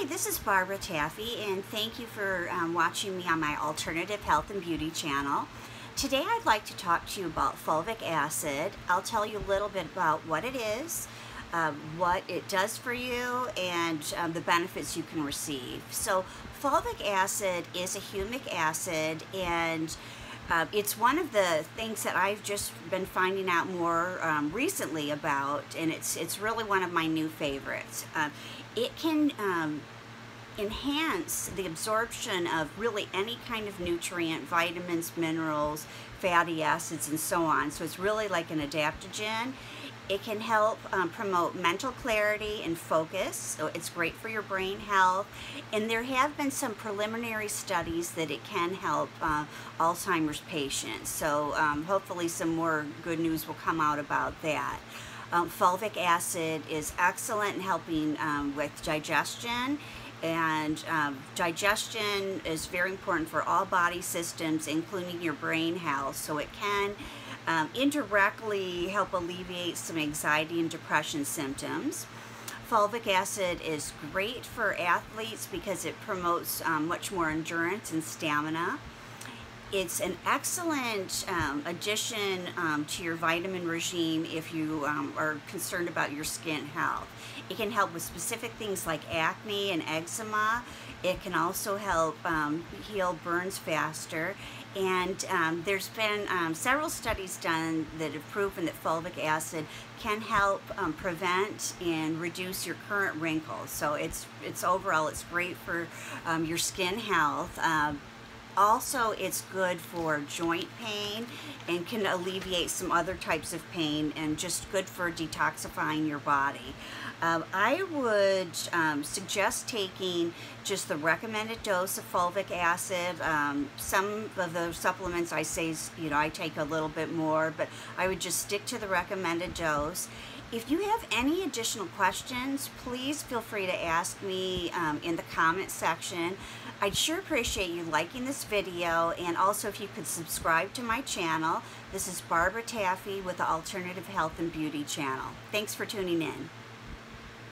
Hi, this is Barbara Taffy, and thank you for watching me on my Alternative Health and Beauty channel. Today I'd like to talk to you about fulvic acid. I'll tell you a little bit about what it is, what it does for you, and the benefits you can receive. So fulvic acid is a humic acid, and it's one of the things that I've just been finding out more recently about, and it's really one of my new favorites. It can enhance the absorption of really any kind of nutrient, vitamins, minerals, fatty acids, and so on. So it's really like an adaptogen. It can help promote mental clarity and focus, so it's great for your brain health. And there have been some preliminary studies that it can help Alzheimer's patients. So hopefully some more good news will come out about that. Fulvic acid is excellent in helping with digestion. And digestion is very important for all body systems, including your brain health. So it can indirectly help alleviate some anxiety and depression symptoms. Fulvic acid is great for athletes because it promotes much more endurance and stamina. It's an excellent addition to your vitamin regime if you are concerned about your skin health. It can help with specific things like acne and eczema. It can also help heal burns faster. And there's been several studies done that have proven that fulvic acid can help prevent and reduce your current wrinkles. So it's overall, it's great for your skin health. Also, it's good for joint pain and can alleviate some other types of pain, and just good for detoxifying your body. I would suggest taking just the recommended dose of fulvic acid. Some of the supplements I say, you know, I take a little bit more, but I would just stick to the recommended dose. If you have any additional questions, please feel free to ask me in the comment section. I'd sure appreciate you liking this video, and also if you could subscribe to my channel. This is Barbara Taffy with the Alternative Health and Beauty channel. Thanks for tuning in.